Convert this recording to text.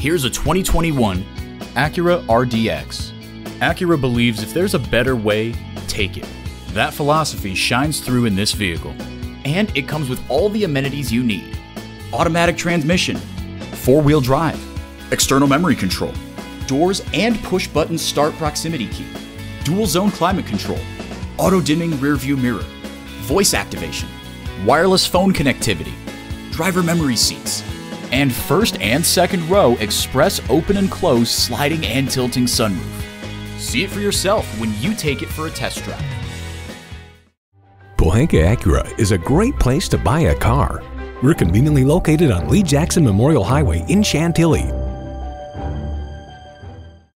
Here's a 2021 Acura RDX. Acura believes if there's a better way, take it. That philosophy shines through in this vehicle. And it comes with all the amenities you need. Automatic transmission, four-wheel drive, external memory control, doors and push-button start proximity key, dual-zone climate control, auto-dimming rear-view mirror, voice activation, wireless phone connectivity, driver memory seats, and first and second row express open and close sliding and tilting sunroof. See it for yourself when you take it for a test drive. Bohanka Acura is a great place to buy a car. We're conveniently located on Lee Jackson Memorial Highway in Chantilly.